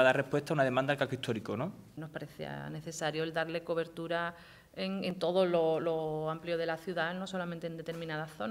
para dar respuesta a una demanda del casco histórico, ¿no? Nos parecía necesario el darle cobertura en todo lo amplio de la ciudad, no solamente en determinadas zonas.